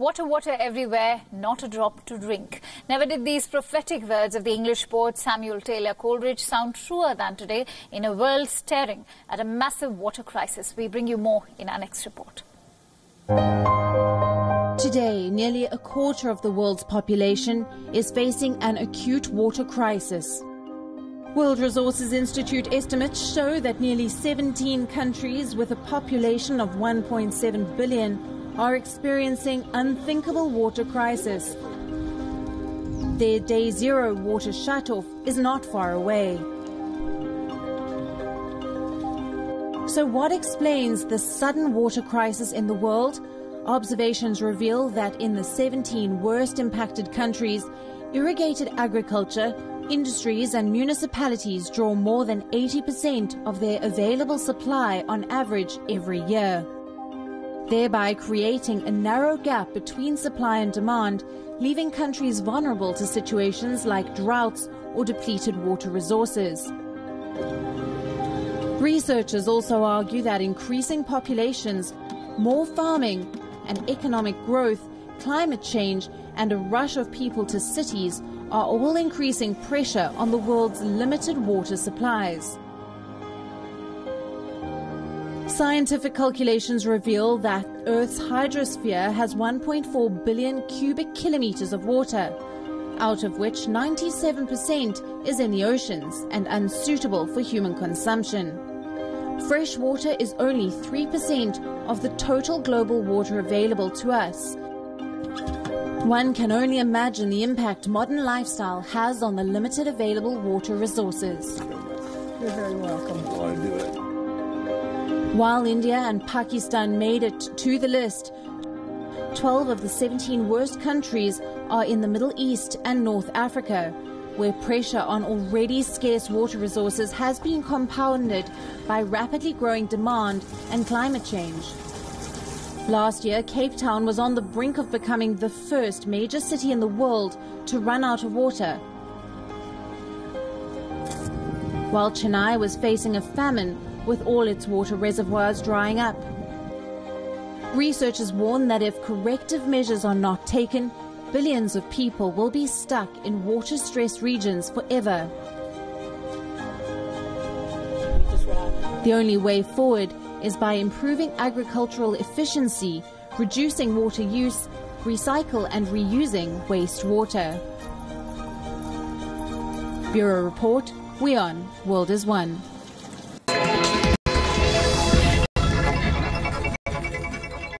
Water, water everywhere, not a drop to drink. Never did these prophetic words of the English poet Samuel Taylor Coleridge sound truer than today in a world staring at a massive water crisis. We bring you more in our next report. Today, nearly a quarter of the world's population is facing an acute water crisis. World Resources Institute estimates show that nearly 17 countries with a population of 1.7 billion are experiencing unthinkable water crisis. Their day zero water shutoff is not far away. So what explains the sudden water crisis in the world? Observations reveal that in the 17 worst impacted countries, irrigated agriculture, industries and municipalities draw more than 80% of their available supply on average every year, thereby creating a narrow gap between supply and demand, leaving countries vulnerable to situations like droughts or depleted water resources. Researchers also argue that increasing populations, more farming and economic growth, climate change and a rush of people to cities are all increasing pressure on the world's limited water supplies. Scientific calculations reveal that Earth's hydrosphere has 1.4 billion cubic kilometers of water, out of which 97% is in the oceans and unsuitable for human consumption. Fresh water is only 3% of the total global water available to us. One can only imagine the impact modern lifestyle has on the limited available water resources. You're very welcome. I do it. While India and Pakistan made it to the list, 12 of the 17 worst countries are in the Middle East and North Africa, where pressure on already scarce water resources has been compounded by rapidly growing demand and climate change. Last year, Cape Town was on the brink of becoming the first major city in the world to run out of water, while Chennai was facing a famine with all its water reservoirs drying up. Researchers warn that if corrective measures are not taken, billions of people will be stuck in water-stressed regions forever. The only way forward is by improving agricultural efficiency, reducing water use, recycle and reusing wastewater. Bureau Report, WION, World is One.